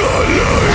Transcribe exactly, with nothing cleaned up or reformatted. Color.